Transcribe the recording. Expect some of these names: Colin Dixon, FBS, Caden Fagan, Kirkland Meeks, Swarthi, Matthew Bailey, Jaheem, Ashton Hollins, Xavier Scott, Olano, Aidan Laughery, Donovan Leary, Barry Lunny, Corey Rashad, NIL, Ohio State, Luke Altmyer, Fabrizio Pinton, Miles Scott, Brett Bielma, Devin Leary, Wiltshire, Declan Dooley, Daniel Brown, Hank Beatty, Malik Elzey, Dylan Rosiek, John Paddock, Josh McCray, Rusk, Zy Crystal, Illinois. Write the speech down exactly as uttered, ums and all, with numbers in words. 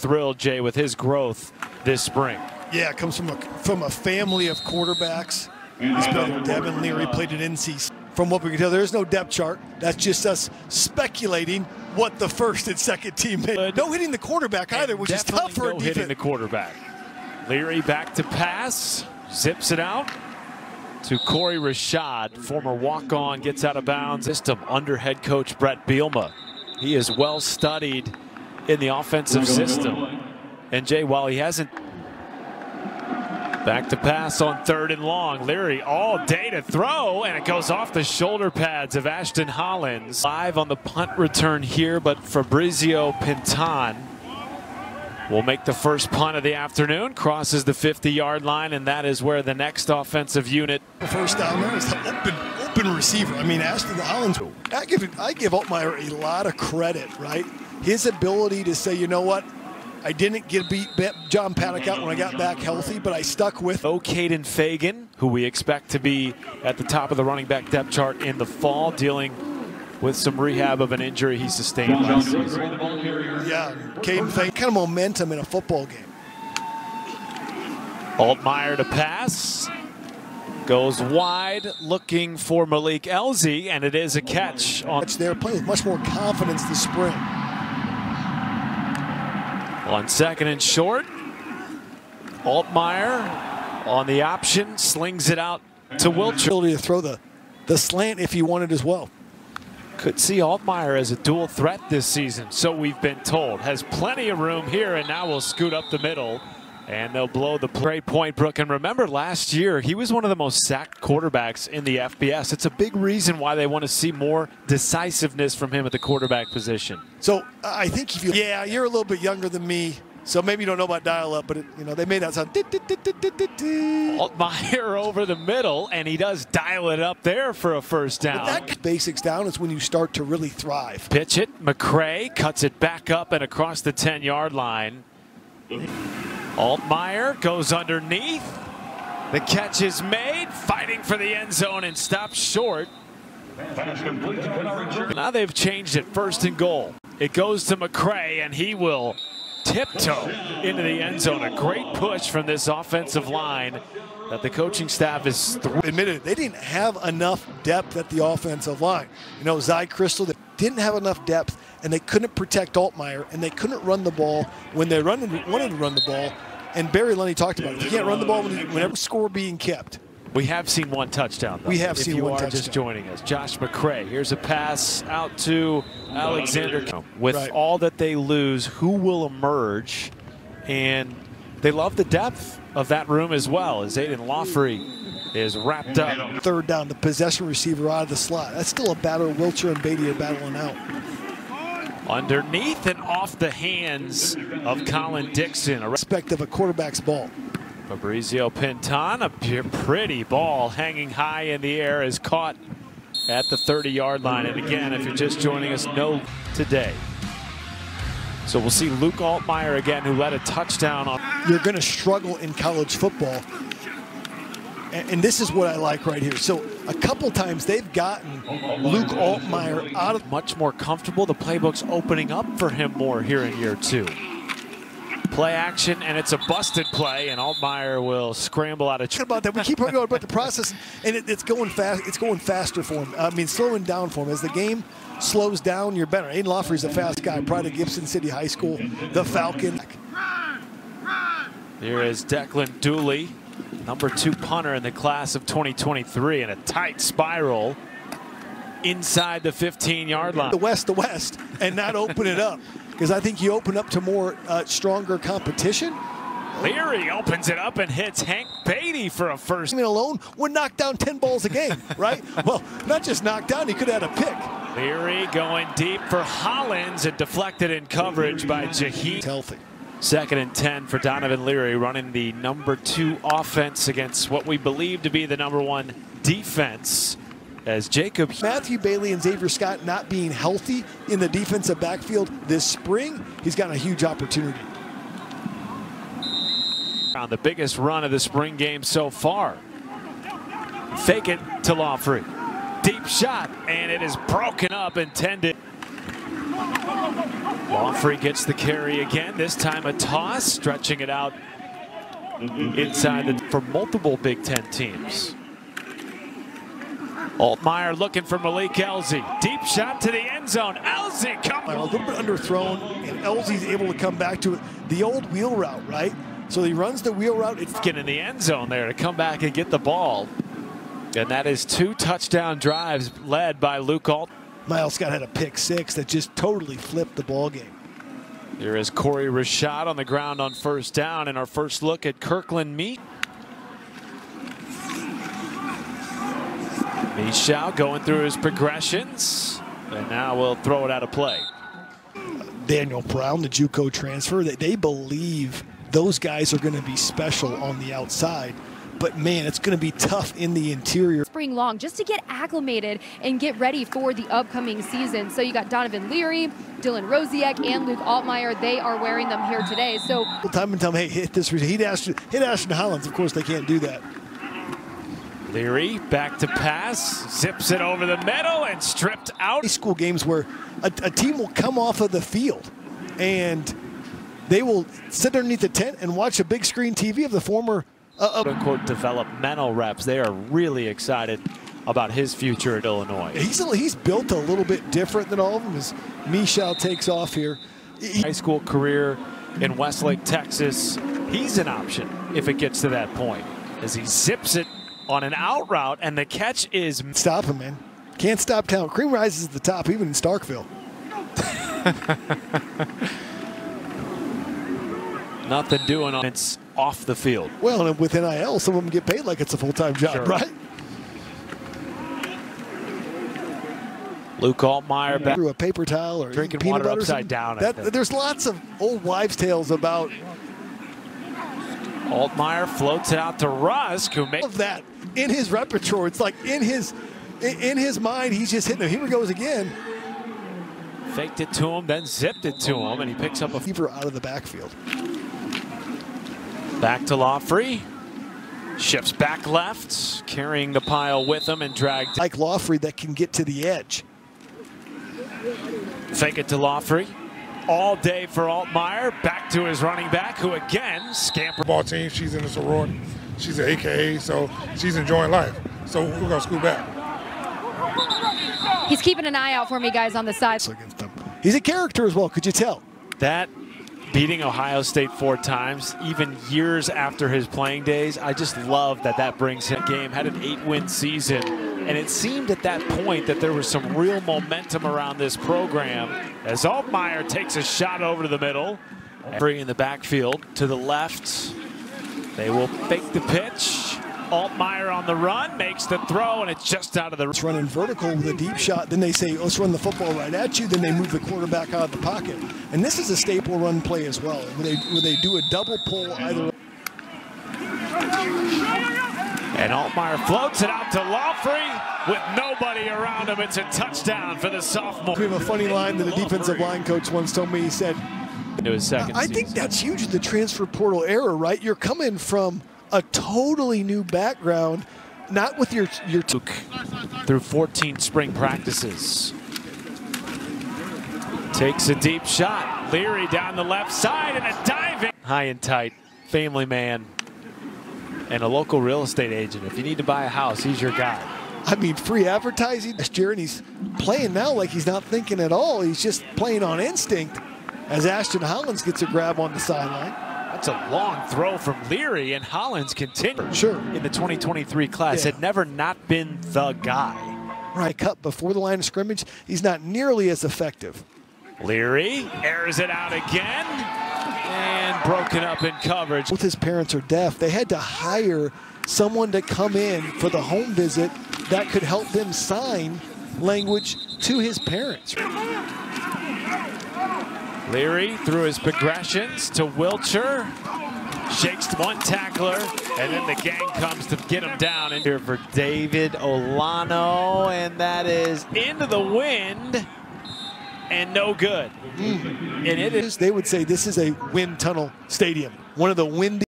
thrilled, Jay, with his growth this spring. Yeah, it comes from a, from a family of quarterbacks. He's played with Devin Leary, played at N C. From what we can tell, there is no depth chart. That's just us speculating what the first and second team made. No hitting the quarterback either, which is tough for a defense. No hitting the quarterback. Leary back to pass, zips it out to Corey Rashad, former walk-on, gets out of bounds. System under head coach Brett Bielma. He is well studied in the offensive system. And Jay, while he hasn't, back to pass on third and long. Leary all day to throw, and it goes off the shoulder pads of Ashton Hollins. Live on the punt return here, but Fabrizio Pinton will make the first punt of the afternoon, crosses the fifty yard line, and that is where the next offensive unit. The first down there is the open, open receiver. I mean, Ashton Hollins, I give, I give Altmyer a lot of credit, right? His ability to say, you know what? I didn't get beat John Paddock out when I got back healthy, but I stuck with. Oh, Caden Fagan, who we expect to be at the top of the running back depth chart in the fall, dealing with some rehab of an injury he sustained last season. Yeah, Caden Fagan, kind of momentum in a football game. Altmyer to pass, goes wide, looking for Malik Elzey, and it is a catch. On they're playing with much more confidence this spring. On second and short, Altmyer on the option, slings it out to Wiltshire. To throw the, the slant if he wanted as well. Could see Altmyer as a dual threat this season, so we've been told. Has plenty of room here, and now will scoot up the middle, and they'll blow the play point, Brooke. And remember last year, he was one of the most sacked quarterbacks in the F B S. It's a big reason why they want to see more decisiveness from him at the quarterback position. So uh, I think if you, yeah, you're a little bit younger than me, so maybe you don't know about dial-up, but it, you know, they made that sound. Altmyer over the middle, and he does dial it up there for a first down. But that basics down is when you start to really thrive. Pitch it, McCray cuts it back up and across the ten yard line. Altmyer goes underneath. The catch is made, fighting for the end zone and stops short. Now they've changed it, first and goal. It goes to McCray, and he will tiptoe into the end zone. A great push from this offensive line that the coaching staff is through. Admitted, they didn't have enough depth at the offensive line. You know, Zy Crystal, they didn't have enough depth, and they couldn't protect Altmyer, and they couldn't run the ball when they run, wanted to run the ball. And Barry Lunny talked about it. You can't run the ball when whenever score being kept. We have seen one touchdown, though. We have seen one touchdown. If you are just joining us, Josh McCray. Here's a pass out to Alexander. With right. all that they lose, who will emerge? And they love the depth of that room as well, as Aidan Laughery is wrapped up. Third down, the possession receiver out of the slot. That's still a battle. Wiltshire and Beatty are battling out. Underneath and off the hands of Colin Dixon. A respect of a quarterback's ball. Fabrizio Pinton, a pretty ball hanging high in the air, is caught at the thirty yard line. And again, if you're just joining us, no today. So we'll see Luke Altmyer again, who led a touchdown on. You're going to struggle in college football. And, and this is what I like right here. So a couple times they've gotten Luke Altmyer out of. Much more comfortable. The playbook's opening up for him more here in year two. Play action, and it's a busted play, and Altmyer will scramble out of. About that, we keep going about the process, and it, it's going fast. It's going faster for him. I mean, slowing down for him as the game slows down. You're better. Aidan Laughery's a fast guy, pride of Gibson City High School, the Falcon. Run, run. Here is Declan Dooley, number two punter in the class of twenty twenty-three, in a tight spiral inside the fifteen yard line. The west, the west, and not open it up. Because I think you open up to more uh, stronger competition. Leary opens it up and hits Hank Beatty for a first. I mean, alone would knock down ten balls a game, right? Well, not just knocked down, he could have had a pick. Leary going deep for Hollins and deflected in coverage by Jaheem. Healthy. Second and ten for Donovan Leary, running the number two offense against what we believe to be the number one defense. As Jacob, Matthew Bailey and Xavier Scott not being healthy in the defensive backfield this spring, he's got a huge opportunity. On the biggest run of the spring game so far. Fake it to Laughery. Deep shot, and it is broken up and tended. Laughery gets the carry again, this time a toss, stretching it out inside the, for multiple Big Ten teams. Altmyer looking for Malik Elzey. Deep shot to the end zone. Elzey coming. A little bit underthrown, and Elzey's able to come back to it. The old wheel route, right? So he runs the wheel route. It's getting in the end zone there to come back and get the ball. And that is two touchdown drives led by Luke Altmyer. Miles Scott had a pick six that just totally flipped the ball game. Here is Corey Rashad on the ground on first down in our first look at Kirkland Meeks. Michel going through his progressions, and now we'll throw it out of play. Daniel Brown, the JUCO transfer, that they believe those guys are going to be special on the outside, but man, it's going to be tough in the interior. Spring long, just to get acclimated and get ready for the upcoming season. So you got Donovan Leary, Dylan Rosiek, and Luke Altmyer. They are wearing them here today. So time and time, hey, hit this. Hit Ashton, hit Ashton Hollins. Of course, they can't do that. Leary back to pass, zips it over the middle and stripped out. These school games where a, a team will come off of the field and they will sit underneath the tent and watch a big screen T V of the former uh, quote-unquote developmental reps. They are really excited about his future at Illinois. He's a, he's built a little bit different than all of them as Michel takes off here. He, high school career in Westlake, Texas. He's an option if it gets to that point as he zips it on an out route, and the catch is... Stop him, man. Can't stop talent. Cream rises to the top, even in Starkville. Nothing doing on it's off the field. Well, and with N I L, some of them get paid like it's a full-time job, sure. Right? Luke Altmyer back... Through a paper towel or... Drinking peanut water butter upside down. That, there's lots of old wives' tales about... Altmyer floats it out to Rusk, who made... All of that in his repertoire. It's like in his in his mind, he's just hitting him. Here he goes again. Faked it to him, then zipped it to him, and he picks up a... Fever out of the backfield. Back to Laughery. Shifts back left, carrying the pile with him and dragged... Like Laughery that can get to the edge. Fake it to Laughery. All day for Altmyer, back to his running back, who again scampered. Ball team, she's in a sorority, she's an A K A, so she's enjoying life. So we're gonna scoot back. He's keeping an eye out for me, guys, on the side. He's a character as well, could you tell? That beating Ohio State four times, even years after his playing days, I just love that that brings him game. Had an eight-win season, and it seemed at that point that there was some real momentum around this program as Altmyer takes a shot over to the middle. Free in the backfield to the left. They will fake the pitch. Altmyer on the run, makes the throw, and it's just out of the... It's running vertical with a deep shot. Then they say, let's run the football right at you. Then they move the quarterback out of the pocket. And this is a staple run play as well, where they, where they do a double pull either. And Altmyer floats it out to Laughery with nobody around him. It's a touchdown for the sophomore. We have a funny line that a defensive line coach once told me. He said, into his second I season. Think that's huge, the transfer portal era, right? You're coming from a totally new background, not with your your took through fourteen spring practices. Takes a deep shot. Leary down the left side and a diving. High and tight, family man, and a local real estate agent. If you need to buy a house, he's your guy. I mean, free advertising last year, and he's playing now like he's not thinking at all. He's just playing on instinct as Ashton Hollins gets a grab on the sideline. That's a long throw from Leary, and Hollins continued sure. in the twenty twenty-three class. Yeah. Had never not been the guy. Right, cut before the line of scrimmage. He's not nearly as effective. Leary airs it out again, and broken up in coverage. Both his parents are deaf. They had to hire someone to come in for the home visit that could help them sign language to his parents. Leary through his progressions to Wiltshire, shakes one tackler, and then the gang comes to get him down. In here for David Olano, and that is into the wind, and no good. Mm. And it is. They would say this is a wind tunnel stadium, one of the windiest.